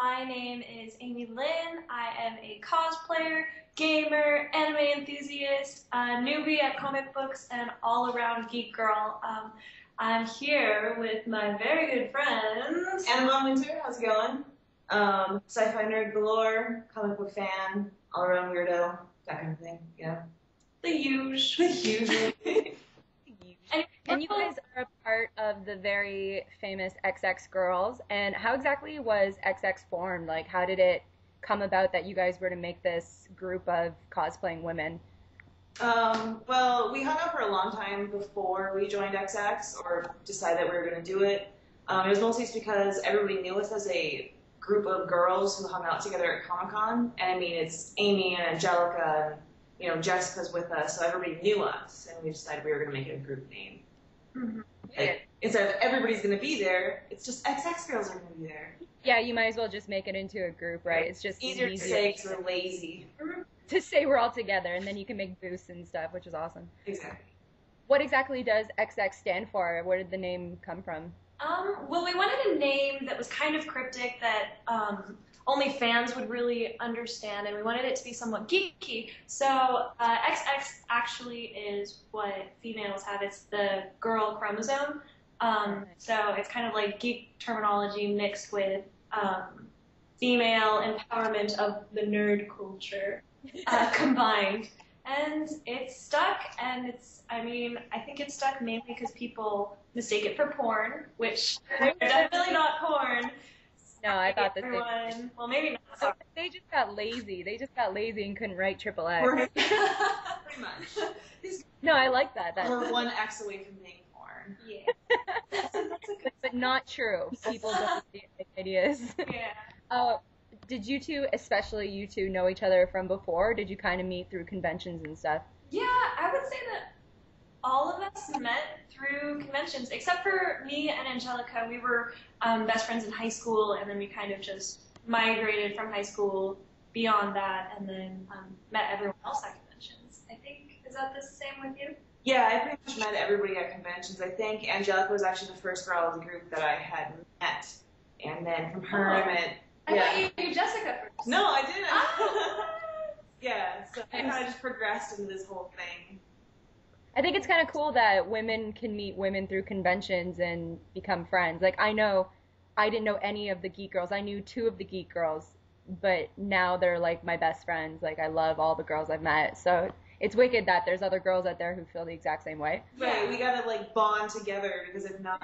My name is Amie Lynn. I am a cosplayer, gamer, anime enthusiast, a newbie at comic books, and all-around geek girl. I'm here with my very good friends. Anna Von Winter, how's it going? Sci-fi nerd galore, comic book fan, all-around weirdo, that kind of thing, yeah. The huge. The huge. And you guys are a part of the very famous XX Girls, and how exactly was XX formed? Like, how did it come about that you guys were to make this group of cosplaying women? Well, we hung out for a long time before we joined XX, or decided that we were going to do it. It was mostly just because everybody knew us as a group of girls who hung out together at Comic-Con, and I mean, it's Amie and Angelica, and, you know, Jessica's with us, so everybody knew us, and we decided we were going to make it a group name. Mm-hmm. Like, instead of everybody's going to be there, it's just XX Girls are going to be there. Yeah, you might as well just make it into a group, right? It's just easier to say because we're lazy. To say we're all together, and then you can make boosts and stuff, which is awesome. Exactly. What exactly does XX stand for? Where did the name come from? Well, we wanted a name that was kind of cryptic that only fans would really understand, and we wanted it to be somewhat geeky. So XX actually is what females have. It's the girl chromosome. So it's kind of like geek terminology mixed with female empowerment of the nerd culture combined. And it's stuck, and it's, I mean, I think it's stuck mainly because people mistake it for porn, which they're definitely not porn. No, I thought that everyone, well, maybe not. So they just got lazy. They just got lazy and couldn't write triple X. Pretty much. No, I like that. We're one X away from being porn. Yeah. That's a good but not true. People don't see ideas. Yeah. Did you two, especially you two, know each other from before? Or did you kind of meet through conventions and stuff? Yeah, I would say that all of us met through conventions, except for me and Angelica. We were best friends in high school, and then we kind of just migrated from high school beyond that, and then met everyone else at conventions, I think. Is that the same with you? Yeah, I pretty much met everybody at conventions. I think Angelica was actually the first girl of the group that I had met, and then from her I met... I thought you knew Jessica first. No, I didn't. Yeah, so I kind of just progressed into this whole thing. I think it's kind of cool that women can meet women through conventions and become friends. Like, I know I didn't know any of the geek girls. I knew two of the geek girls, but now they're, like, my best friends. Like, I love all the girls I've met. So it's wicked that there's other girls out there who feel the exact same way. Right, we gotta, like, bond together, because if not,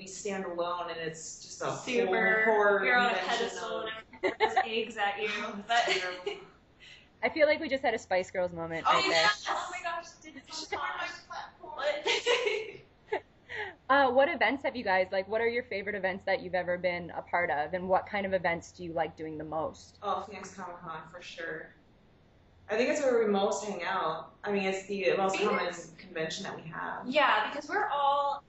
we stand alone, and it's just a super horror. You're on a pedestal and everyone throws eggs at you. But I feel like we just had a Spice Girls moment. Oh, right, yeah. There. Oh my gosh, did someone on my platform? What events have you guys, like, what are your favorite events that you've ever been a part of, and what kind of events do you like doing the most? Oh, Phoenix Comic Con, for sure. I think it's where we most hang out. I mean, it's the most common convention that we have. Yeah, because we're all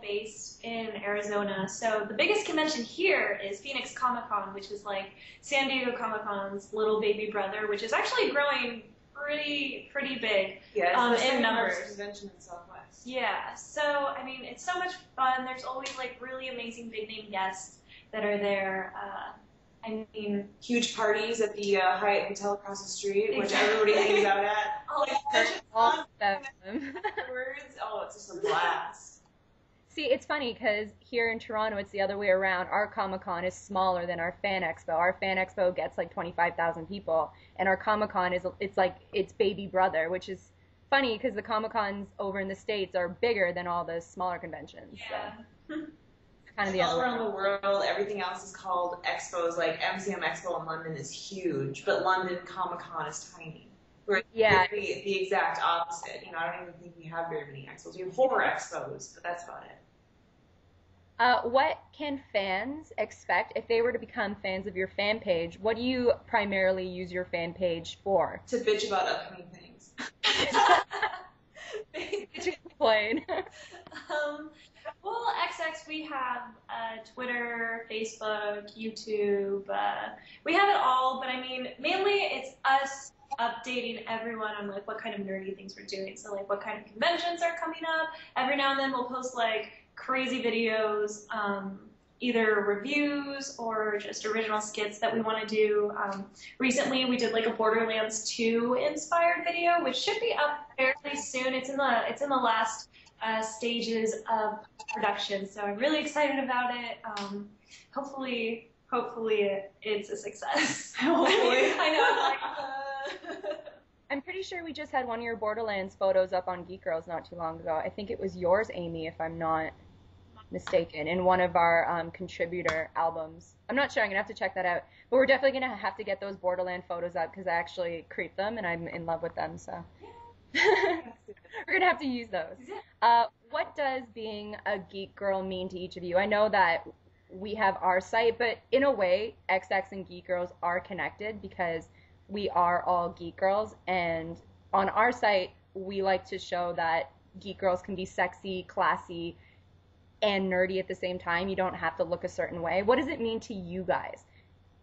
based in Arizona, so the biggest convention here is Phoenix Comic Con, which is like San Diego Comic Con's little baby brother, which is actually growing pretty big. Yeah, it's the in numbers. Convention in Southwest. Yeah, so I mean, it's so much fun. There's always like really amazing big name guests that are there. I mean, huge parties at the Hyatt Hotel across the street, which everybody hangs out at. Oh, that's awesome. Oh, it's just a blast. See, it's funny because here in Toronto, it's the other way around. Our Comic-Con is smaller than our Fan Expo. Our Fan Expo gets like 25,000 people, and our Comic-Con is like its baby brother, which is funny because the Comic-Cons over in the States are bigger than all the smaller conventions. Yeah. So. All around the world, everything else is called expos. Like MCM Expo in London is huge, but London Comic-Con is tiny. We're the exact opposite. You know, I don't even think we have very many expos. We have horror expos, but that's about it. What can fans expect if they were to become fans of your fan page? What do you primarily use your fan page for? To bitch about upcoming things. To complain. Well, XX, we have Twitter, Facebook, YouTube. We have it all, but I mean, mainly it's us updating everyone on like what kind of nerdy things we're doing. So like what kind of conventions are coming up. Every now and then we'll post like crazy videos either reviews or just original skits that we want to do. Recently, we did like a Borderlands 2 inspired video, which should be up fairly soon. It's in the last stages of production, so I'm really excited about it. Hopefully it's a success. Hopefully, I know. Like, I'm pretty sure we just had one of your Borderlands photos up on GeekXGirls not too long ago. I think it was yours, Amie, if I'm not mistaken, in one of our contributor albums. I'm not sure. I'm going to have to check that out. But we're definitely going to have to get those Borderland photos up because I actually creep them and I'm in love with them. So we're going to have to use those. What does being a geek girl mean to each of you? I know that we have our site, but in a way, XX and GeekXGirls are connected because we are all GeekXGirls, and on our site, we like to show that GeekXGirls can be sexy, classy, and nerdy at the same time. You don't have to look a certain way. What does it mean to you guys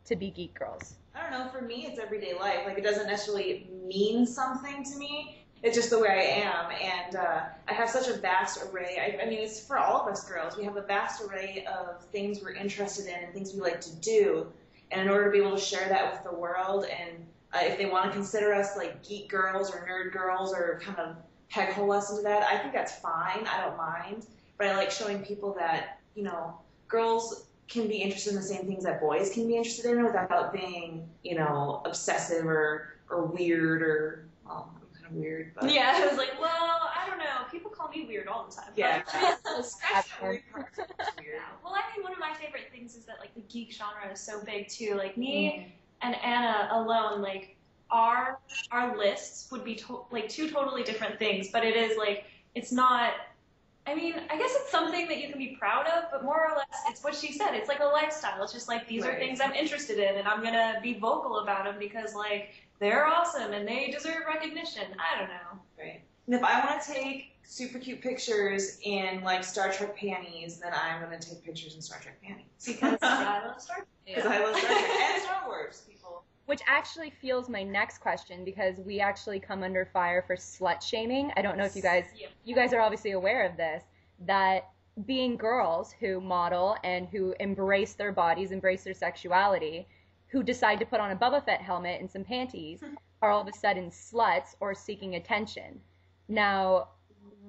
to be GeekXGirls? I don't know. For me, it's everyday life. Like, it doesn't necessarily mean something to me. It's just the way I am, and I have such a vast array. I mean, it's for all of us girls. We have a vast array of things we're interested in and things we like to do, and in order to be able to share that with the world, and if they want to consider us like geek girls or nerd girls or kind of peg hole us into that, I think that's fine. I don't mind, but I like showing people that, you know, girls can be interested in the same things that boys can be interested in without being, you know, obsessive or weird or, well, weird, but yeah, I was like, well, I don't know. People call me weird all the time. Yeah, especially weird. Well, I mean, one of my favorite things is that like the geek genre is so big too. Like me and Anna alone, like our lists would be two totally different things. But it is like it's not. I mean, I guess it's something that you can be proud of, but more or less, it's what she said. It's like a lifestyle. It's just like these are things I'm interested in, and I'm gonna be vocal about them because like, they're awesome, and they deserve recognition. I don't know. Right. And if I want to take super cute pictures in, like, Star Trek panties, then I'm going to take pictures in Star Trek panties. Because I love Star Trek. Because I love Star Trek and Star Wars, people. Which actually fuels my next question, because we actually come under fire for slut-shaming. I don't know if you guys, you guys are obviously aware of this, that being girls who model and who embrace their bodies, embrace their sexuality, who decide to put on a Boba Fett helmet and some panties are all of a sudden sluts or seeking attention. Now,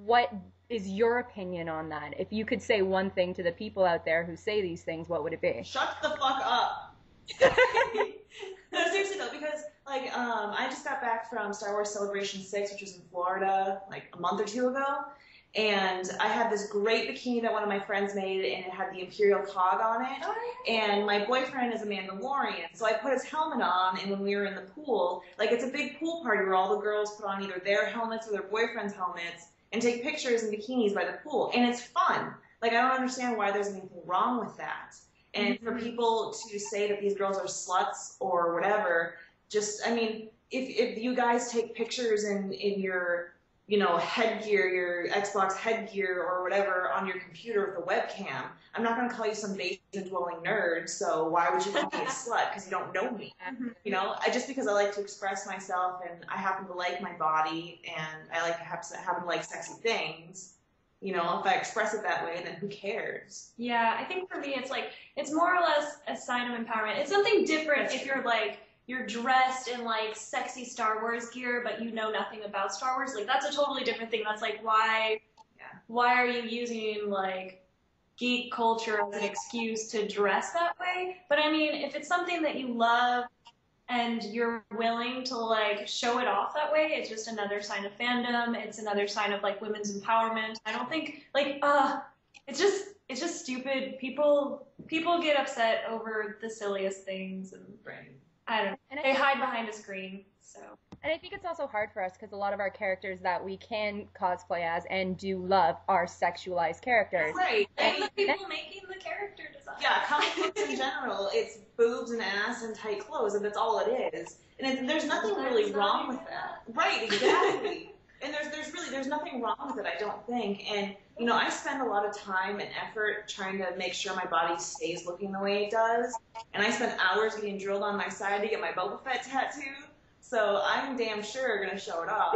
what is your opinion on that? If you could say one thing to the people out there who say these things, what would it be? Shut the fuck up. No, seriously though, because like I just got back from Star Wars Celebration 6, which was in Florida like a month or two ago, and I had this great bikini that one of my friends made, and it had the Imperial cog on it. And my boyfriend is a Mandalorian, so I put his helmet on, and when we were in the pool, like it's a big pool party where all the girls put on either their helmets or their boyfriend's helmets and take pictures in bikinis by the pool, and it's fun. Like, I don't understand why there's anything wrong with that. And for people to say that these girls are sluts or whatever, just, I mean, if you guys take pictures in your, you know, headgear, your Xbox headgear or whatever on your computer with a webcam, I'm not going to call you some basement-dwelling nerd, so why would you call me a slut? Because you don't know me, you know? Just because I like to express myself and I happen to like my body and I like happen to like sexy things, you know, if I express it that way, then who cares? Yeah, I think for me it's like, it's more or less a sign of empowerment. It's something different if you're like, you're dressed in like sexy Star Wars gear, but you know nothing about Star Wars. Like, that's a totally different thing. That's like, why are you using like geek culture as an excuse to dress that way? But I mean, if it's something that you love and you're willing to like show it off that way, it's just another sign of fandom. It's another sign of like women's empowerment. I don't think like, it's just stupid. People get upset over the silliest things and I don't know. They hide behind a screen, so. And I think it's also hard for us because a lot of our characters that we can cosplay as and do love are sexualized characters. Right. And the people making the character design. Yeah, comic books in general, it's boobs and ass and tight clothes, and that's all it is. And there's nothing really wrong with that. Right, exactly. And there's nothing wrong with it, I don't think. And, you know, I spend a lot of time and effort trying to make sure my body stays looking the way it does. And I spend hours getting drilled on my side to get my Boba Fett tattoo. So I'm damn sure going to show it off.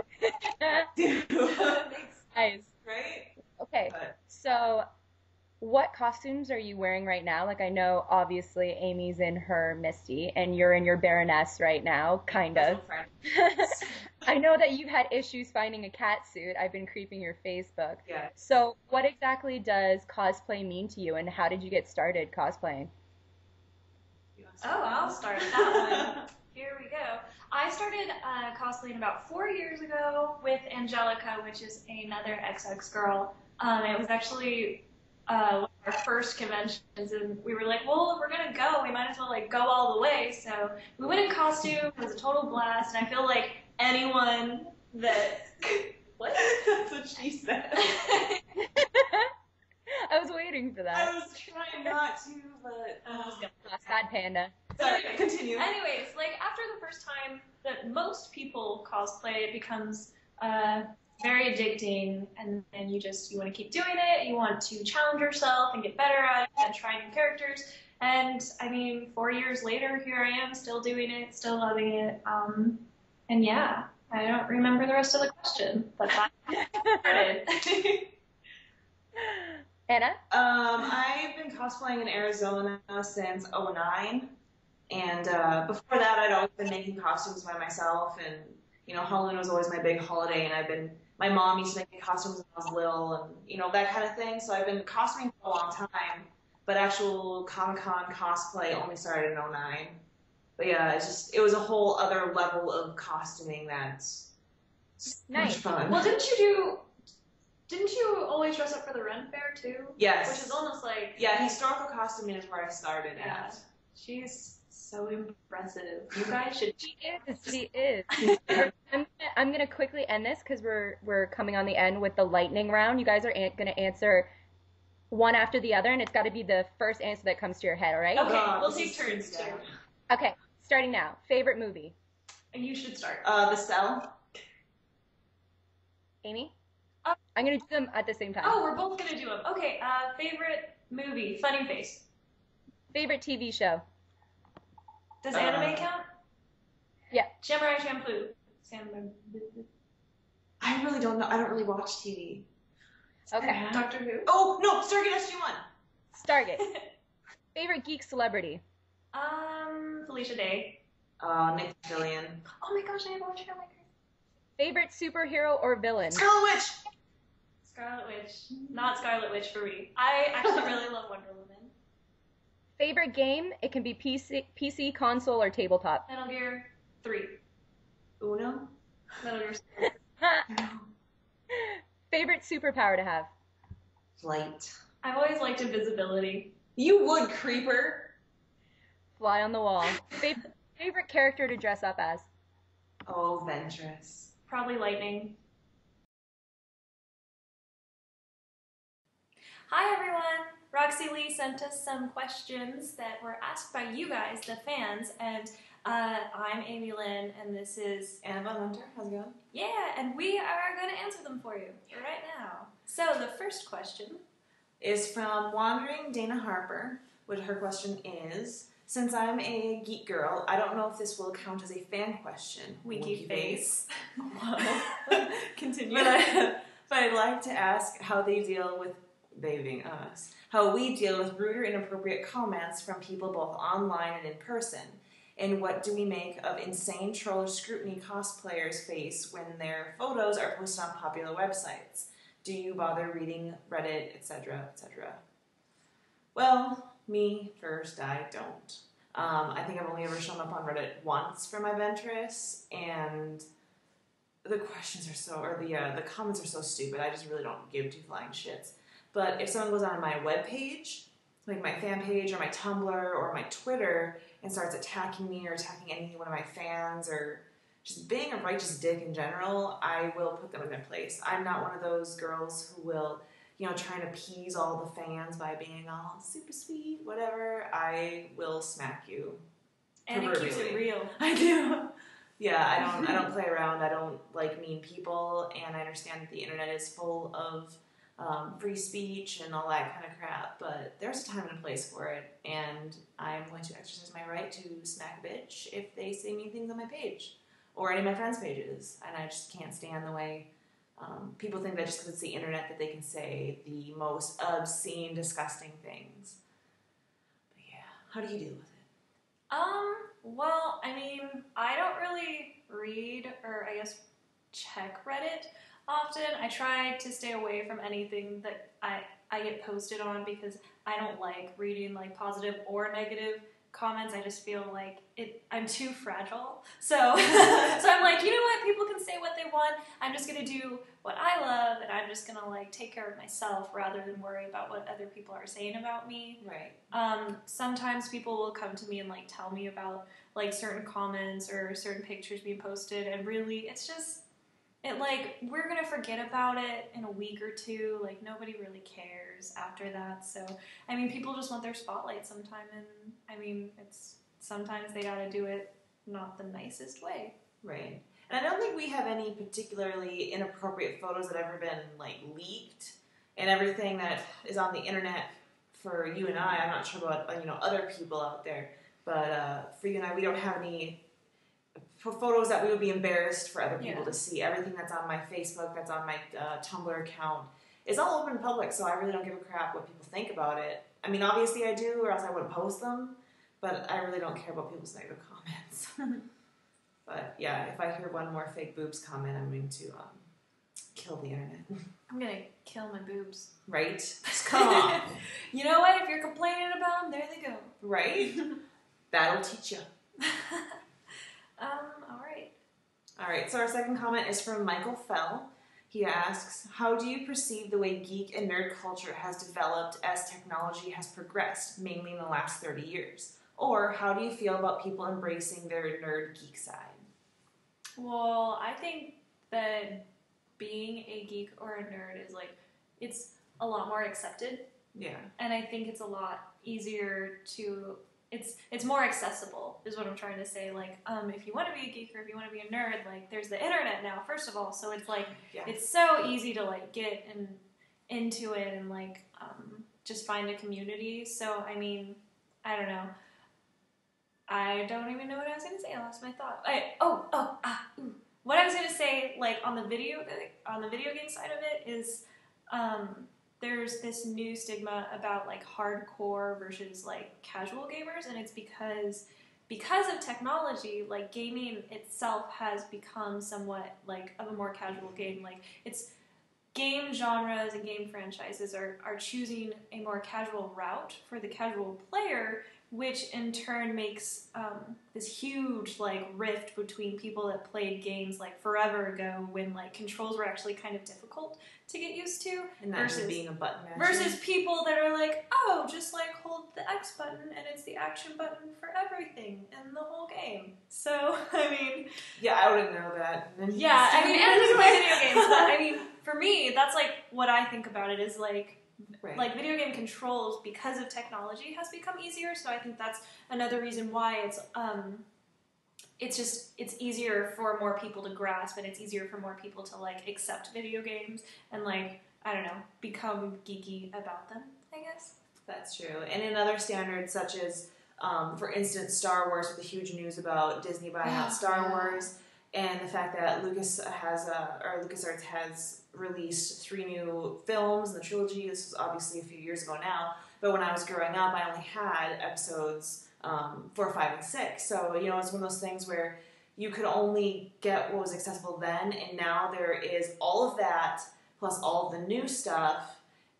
Nice. Right? Okay. But. So what costumes are you wearing right now? Like, I know, obviously, Amie's in her Misty, and you're in your Baroness right now, kind of. I know that you've had issues finding a cat suit. I've been creeping your Facebook. Yeah. So what exactly does cosplay mean to you, and how did you get started cosplaying? Oh, I'll start that one. Here we go. I started cosplaying about 4 years ago with Angelica, which is another XX girl. It was actually... our first conventions, and we were like, well, if we're gonna go, we might as well like go all the way. So we went in costume. It was a total blast, and I feel like anyone that what? That's what she said. I was waiting for that. I was trying not to, but sad panda. Sorry, continue. Anyways, like after the first time that most people cosplay, it becomes very addicting, and then you want to keep doing it, you want to challenge yourself and get better at it and try new characters, and I mean 4 years later here I am still doing it, still loving it, and yeah, I don't remember the rest of the question, but that's Anna? I've been cosplaying in Arizona since 2009, and before that I'd always been making costumes by myself, and you know, Halloween was always my big holiday, and my mom used to make me costumes when I was little, and, you know, that kind of thing. So I've been costuming for a long time, but actual Comic-Con cosplay only started in 2009. But yeah, it was a whole other level of costuming that's so nice. Much fun. Well, didn't you always dress up for the Ren Fair too? Yes. Which is almost like... Yeah, historical costuming is where I started at. She's... so impressive. You guys should. She is. I'm gonna quickly end this because we're coming on the end with the lightning round. You guys are gonna answer one after the other, and it's got to be the first answer that comes to your head. All right? Okay. We'll take turns too. Okay. Starting now. Favorite movie. And you should start. The Cell. Amie. I'm gonna do them at the same time. Oh, we're both gonna do them. Okay. Favorite movie. Funny face. Favorite TV show. Does anime count? Yeah. Samurai Champloo. I really don't know. I don't really watch TV. Okay. Doctor Who? Oh, no! Stargate SG-1! Stargate. Favorite geek celebrity? Felicia Day. Nathan Fillion. Oh my gosh, I have watched her. Favorite superhero or villain? Scarlet Witch! Scarlet Witch. Not Scarlet Witch for me. I actually really love Wonder Woman. Favorite game? It can be PC, console, or tabletop. Metal Gear 3. Uno? Metal Gear 3. Favorite superpower to have? Flight. I've always liked invisibility. You would, creeper. Fly on the wall. Favorite character to dress up as? Oh, Ventress. Probably Lightning. Hi, everyone. Roxy Lee sent us some questions that were asked by you guys, the fans, and I'm Amie Lynn, and this is Anna Von Winter. How's it going? Yeah, and we are going to answer them for you right now. So the first question is from Wandering Dana Harper, which her question is, since I'm a geek girl, I don't know if this will count as a fan question. Winky face. Continue. But I'd like to ask how they deal with how we deal with rude or inappropriate comments from people both online and in person, and what do we make of insane troll scrutiny cosplayers face when their photos are posted on popular websites? Do you bother reading Reddit, etc., etc.? Well, me first, I don't. I think I've only ever shown up on Reddit once for my Ventress, and the questions are so, or the comments are so stupid, I just really don't give two flying shits. But if someone goes on my webpage, like my fan page or my Tumblr or my Twitter, and starts attacking me or attacking any one of my fans or just being a righteous dick in general, I will put them in their place. I'm not one of those girls who will, you know, try and appease all the fans by being all super sweet, whatever. I will smack you. And it keeps it real. I do. Yeah, I don't play around. I don't like mean people, and I understand that the internet is full of free speech and all that kind of crap, but there's a time and a place for it, and I'm going to exercise my right to smack a bitch if they say mean things on my page or any of my friends' pages, and I just can't stand the way People think that just because it's the internet that they can say the most obscene, disgusting things. But yeah, how do you deal with it? Well, I mean, I don't really read or I guess check Reddit often. I try to stay away from anything that I get posted on because I don't like reading like positive or negative comments. I just feel like I'm too fragile. So so I'm like, you know what? People can say what they want. I'm just going to do what I love and I'm just going to like take care of myself rather than worry about what other people are saying about me. Right. Sometimes people will come to me and like tell me about like certain comments or certain pictures being posted, and really it's just like, we're going to forget about it in a week or two. Like, nobody really cares after that. So, I mean, people just want their spotlight sometime. And, I mean, it's sometimes they got to do it not the nicest way. Right. And I don't think we have any particularly inappropriate photos that have ever been, like, leaked. And everything that is on the internet for you and I, I'm not sure about, you know, other people out there. But for you and I, we don't have any... for photos that we would be embarrassed for other people to see. Everything that's on my Facebook, that's on my Tumblr account, is all open public, so I really don't give a crap what people think about it. I mean, obviously I do, or else I wouldn't post them, but I really don't care about people's negative comments. But yeah, if I hear one more fake boobs comment, I'm going to kill the internet. I'm going to kill my boobs. Right? Just come on. You know what? If you're complaining about them, there they go. Right? That'll teach you. Alright. Alright, so our second comment is from Michael Fell. He asks, how do you perceive the way geek and nerd culture has developed as technology has progressed, mainly in the last 30 years? Or how do you feel about people embracing their nerd geek side? Well, I think that being a geek or a nerd is like, it's a lot more accepted. Yeah. And I think it's a lot easier to... It's more accessible, is what I'm trying to say. Like, if you want to be a geek or if you want to be a nerd, like, there's the internet now, first of all. So it's, like, it's so easy to, like, get into it and, like, just find a community. So, I mean, I don't know. I don't even know what I was going to say. I lost my thought. What I was going to say, like, on the video game side of it is there's this new stigma about like hardcore versus like casual gamers, and it's because of technology, like gaming itself has become somewhat like of a more casual game. Like it's game genres and game franchises are choosing a more casual route for the casual player, which in turn makes this huge like rift between people that played games like forever ago when like controls were actually kind of difficult to get used to, and versus being a button versus people that are like, oh, just like hold the X button and it's the action button for everything in the whole game. So I mean, yeah, I wouldn't know that. Yeah, I mean, and just play video games, but I mean, for me, that's like what I think about it is like. Right. Like video game controls, because of technology, has become easier. So I think that's another reason why it's easier for more people to grasp, and it's easier for more people to like accept video games and like, I don't know, become geeky about them, I guess. That's true. And in other standards, such as for instance, Star Wars, with the huge news about Disney buying out Star Wars, and the fact that LucasArts has released 3 new films in the trilogy. This was obviously a few years ago now, but when I was growing up, I only had episodes 4, 5, and 6. So, you know, it's one of those things where you could only get what was accessible then, and now there is all of that, plus all of the new stuff,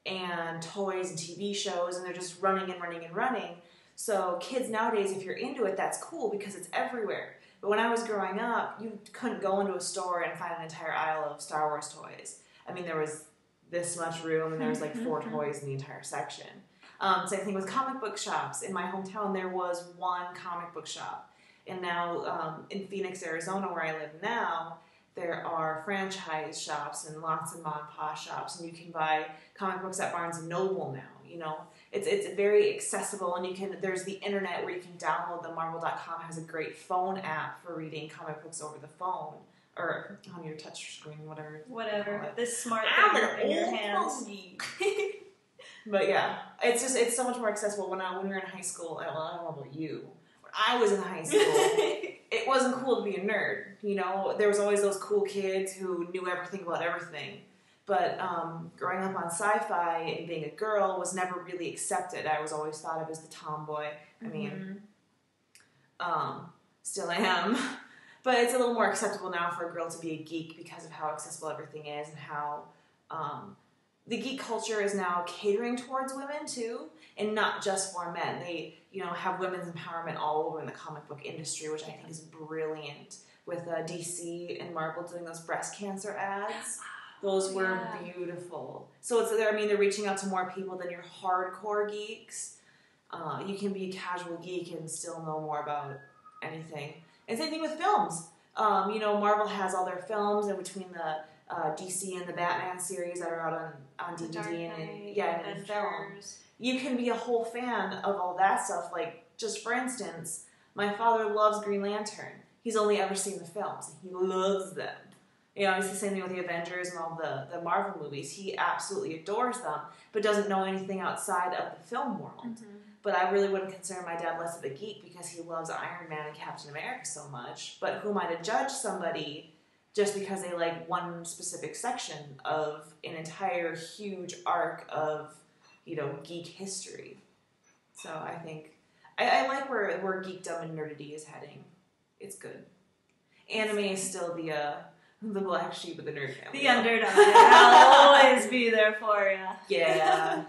and toys and TV shows, and they're just running and running and running. So kids nowadays, if you're into it, that's cool because it's everywhere. But when I was growing up, you couldn't go into a store and find an entire aisle of Star Wars toys. I mean, there was this much room, and there was like 4 toys in the entire section. Same thing with comic book shops. In my hometown, there was 1 comic book shop. And now in Phoenix, Arizona, where I live now, there are franchise shops and lots of mom and pop shops, and you can buy comic books at Barnes & Noble now, you know. It's very accessible, and you can. There's the internet where you can download them. Marvel.com has a great phone app for reading comic books over the phone or on your touch screen, whatever. Whatever. This smart thing in your hands. But yeah, it's so much more accessible. When we were in high school, well, I don't know about you. When I was in high school, it wasn't cool to be a nerd. You know, there was always those cool kids who knew everything about everything. But growing up on sci-fi and being a girl was never really accepted. I was always thought of as the tomboy. I mean, still I am. But it's a little more acceptable now for a girl to be a geek because of how accessible everything is and how the geek culture is now catering towards women too, and not just for men. They, you know, have women's empowerment all over in the comic book industry, which I think is brilliant. With DC and Marvel doing those breast cancer ads. Those were beautiful. So it's, I mean, they're reaching out to more people than your hardcore geeks. You can be a casual geek and still know more about anything. And same thing with films. You know, Marvel has all their films, and between the DC and the Batman series that are out on DVD and in film, you can be a whole fan of all that stuff. Like, just for instance, my father loves Green Lantern. He's only ever seen the films, and he loves them. You know, it's the same thing with the Avengers and all the Marvel movies. He absolutely adores them, but doesn't know anything outside of the film world. Mm-hmm. But I really wouldn't consider my dad less of a geek because he loves Iron Man and Captain America so much. But who am I to judge somebody just because they like one specific section of an entire huge arc of, you know, geek history? So I think I like where geekdom and nerdity is heading. It's good. Anime is still the black sheep of the nerd family. The underdog. I'll always be there for you. Yeah.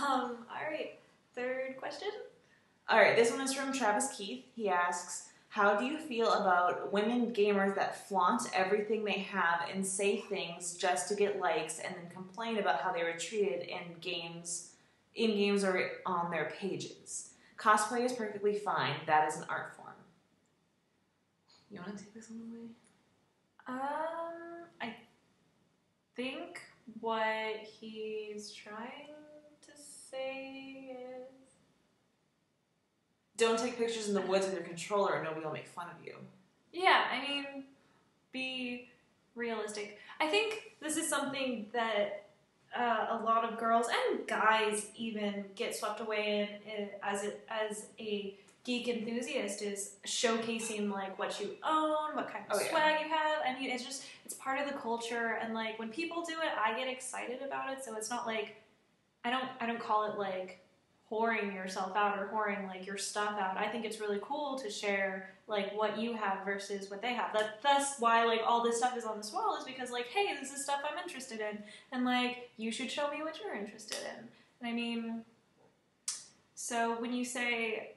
All right. Third question. All right. This one is from Travis Keith. He asks, how do you feel about women gamers that flaunt everything they have and say things just to get likes and then complain about how they were treated in games or on their pages? Cosplay is perfectly fine. That is an art form. You want to take this one away? I think what he's trying to say is, don't take pictures in the woods with your controller and nobody will make fun of you. Yeah, I mean, be realistic. I think this is something that a lot of girls and guys even get swept away in as a geek enthusiast, is showcasing like what you own, what kind of swag you have. I mean, it's just, it's part of the culture, and like when people do it, I get excited about it. So it's not like, I don't call it like whoring yourself out or whoring like your stuff out. I think it's really cool to share like what you have versus what they have. That's why like all this stuff is on this wall, is because like, hey, this is stuff I'm interested in, and like you should show me what you're interested in. And I mean, so when you say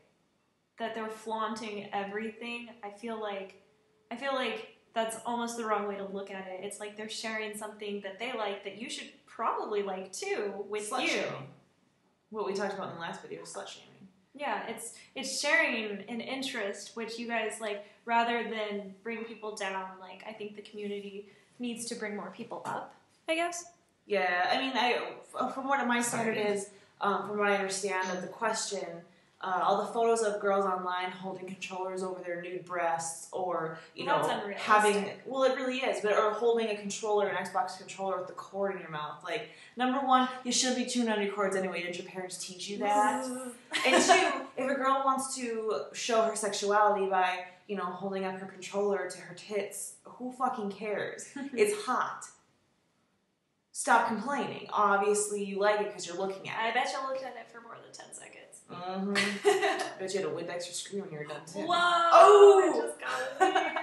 that they're flaunting everything, I feel like that's almost the wrong way to look at it. It's like they're sharing something that they like that you should probably like too with slut you. Shaming. What we talked about in the last video was slut shaming. Yeah, it's sharing an interest which you guys like, rather than bring people down. Like, I think the community needs to bring more people up, I guess. Yeah, I mean, from what my standard is, from what I understand of the question, all the photos of girls online holding controllers over their nude breasts, or, you know, having, well, it really is, but, or holding a controller, an Xbox controller with the cord in your mouth. Like, number one, you should be tuned on your cords anyway. Did your parents teach you that? And two, if a girl wants to show her sexuality by, you know, holding up her controller to her tits, who fucking cares? It's hot. Stop complaining. Obviously, you like it because you're looking at it. I bet you looked at it for more than 10 seconds. I bet you had a Windex or screw when you were done too. Whoa! Oh! It just got weird.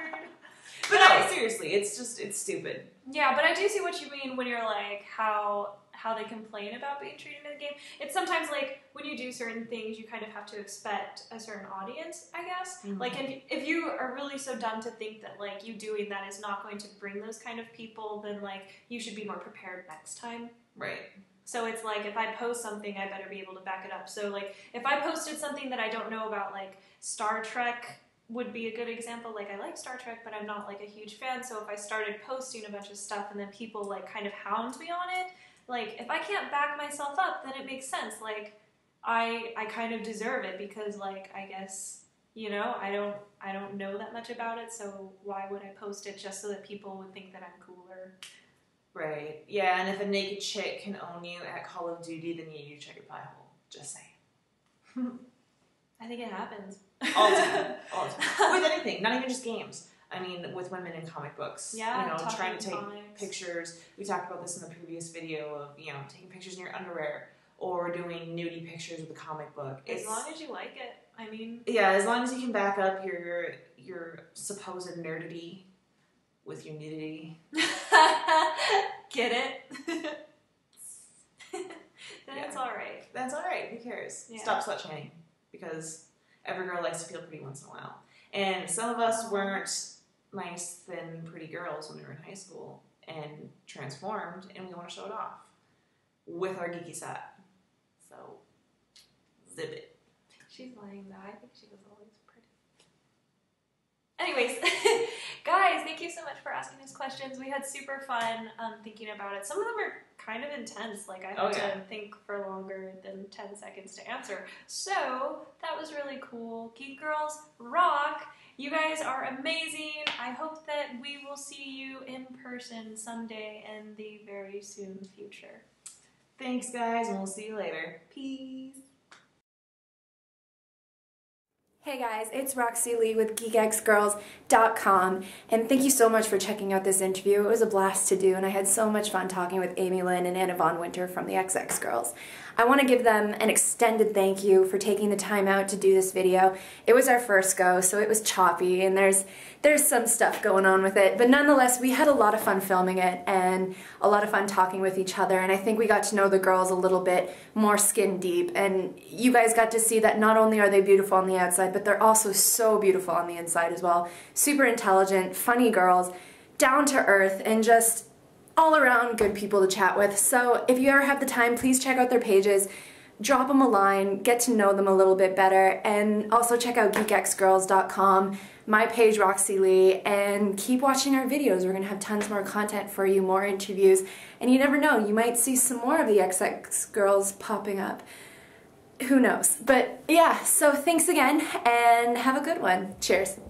But no, seriously, it's stupid. Yeah, but I do see what you mean when you're like, how they complain about being treated in the game. It's sometimes like, when you do certain things, you kind of have to expect a certain audience, I guess. Mm-hmm. Like, if you are really so dumb to think that, like, you doing that is not going to bring those kind of people, then, like, you should be more prepared next time. Right. So it's like, if I post something, I better be able to back it up. So like, if I posted something that I don't know about, like Star Trek would be a good example. Like, I like Star Trek, but I'm not like a huge fan. So if I started posting a bunch of stuff and then people like kind of hound me on it, like if I can't back myself up, then it makes sense. Like I kind of deserve it because like, I guess, you know, I don't know that much about it. So why would I post it just so that people would think that I'm cooler? Right. Yeah, and if a naked chick can own you at Call of Duty, then you need to check your pie hole. Just saying. I think it happens. All the time. All the time. With anything. Not even just games. I mean, with women in comic books. Yeah. You know, trying to take pictures. We talked about this in the previous video of, you know, taking pictures in your underwear or doing nudie pictures with a comic book. As long as you like it. I mean. Yeah, as long as you can back up your supposed nerdity with your nudity. Get it? That's alright. That's alright. Who cares? Yeah. Stop slut shaming. Because every girl likes to feel pretty once in a while. And some of us weren't nice, thin, pretty girls when we were in high school and transformed, and we want to show it off with our geeky side. So, zip it. She's lying, though. I think she was always pretty. Anyways, guys, thank you so much for asking these questions. We had super fun thinking about it. Some of them are kind of intense. Like, I had to think for longer than 10 seconds to answer. So, that was really cool. Geek Girls rock! You guys are amazing. I hope that we will see you in person someday in the very soon future. Thanks, guys, and we'll see you later. Peace! Hey guys, it's Roxy Lee with GeekXGirls.com, and thank you so much for checking out this interview. It was a blast to do, and I had so much fun talking with Amie Lynn and Anna Von Winter from the XX Girls. I want to give them an extended thank you for taking the time out to do this video. It was our first go, so it was choppy, and there's some stuff going on with it, but nonetheless, we had a lot of fun filming it and a lot of fun talking with each other, and I think we got to know the girls a little bit more skin deep, and you guys got to see that not only are they beautiful on the outside, but they're also so beautiful on the inside as well. Super intelligent, funny girls, down to earth, and just all around good people to chat with. So if you ever have the time, please check out their pages, drop them a line, get to know them a little bit better, and also check out geekxgirls.com, my page Roxy Lee, and keep watching our videos. We're gonna have tons more content for you, more interviews, and you never know, you might see some more of the XX Girls popping up. Who knows? But yeah, so thanks again and have a good one. Cheers.